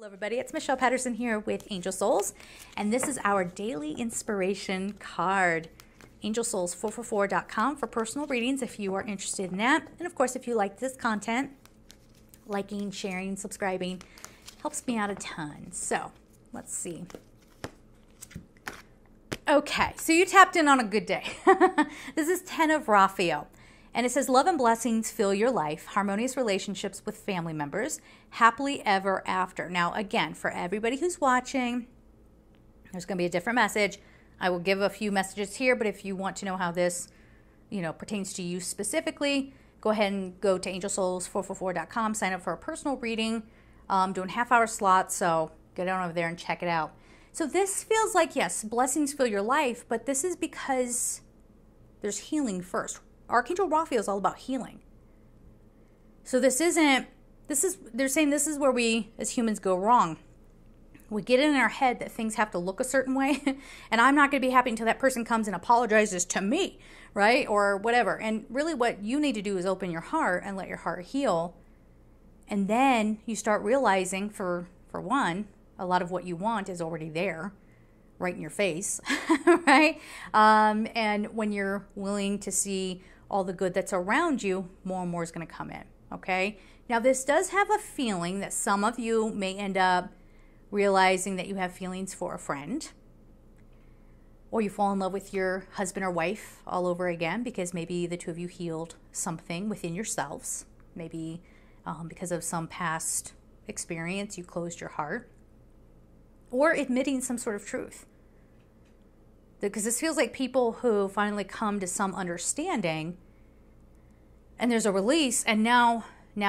Hello everybody, it's Michelle Patterson here with Angel Souls, and this is our daily inspiration card. angelsouls444.com for personal readings if you are interested in that. And of course, if you like this content, liking, sharing, subscribing helps me out a ton. So let's see. Okay, so you tapped in on a good day. This is 10 of Raphael. And it says, love and blessings fill your life, harmonious relationships with family members, happily ever after. Now, again, for everybody who's watching, there's going to be a different message. I will give a few messages here, but if you want to know how this, pertains to you specifically, go ahead and go to angelsouls444.com, sign up for a personal reading, doing half-hour slots, so go down over there and check it out. So this feels like, yes, blessings fill your life, but this is because there's healing first. Archangel Raphael is all about healing. So they're saying this is where we as humans go wrong. We get in our head that things have to look a certain way, and I'm not going to be happy until that person comes and apologizes to me, right? Or whatever. And really what you need to do is open your heart and let your heart heal. And then you start realizing, for one, a lot of what you want is already there, right in your face, right? And when you're willing to see all the good that's around you, more and more is going to come in, okay? Now, this does have a feeling that some of you may end up realizing that you have feelings for a friend, or you fall in love with your husband or wife all over again because maybe the two of you healed something within yourselves. Maybe because of some past experience, you closed your heart. Or admitting some sort of truth. Because this feels like people who finally come to some understanding and there's a release, and now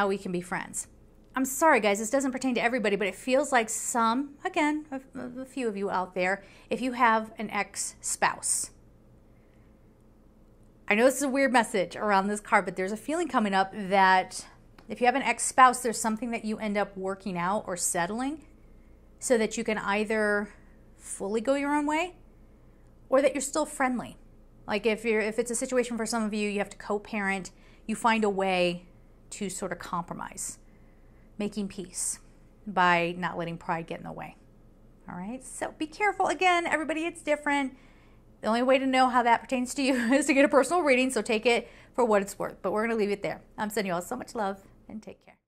we can be friends. I'm sorry, guys, this doesn't pertain to everybody, but it feels like some, again, a few of you out there, if you have an ex-spouse. I know this is a weird message around this card, but there's a feeling coming up that if you have an ex-spouse, there's something that you end up working out or settling so that you can either fully go your own way or that you're still friendly. Like if it's a situation for some of you, you have to co-parent, you find a way to sort of compromise, making peace by not letting pride get in the way. All right, so be careful. Again, everybody, it's different. The only way to know how that pertains to you is to get a personal reading, so take it for what it's worth. But we're gonna leave it there. I'm sending you all so much love, and take care.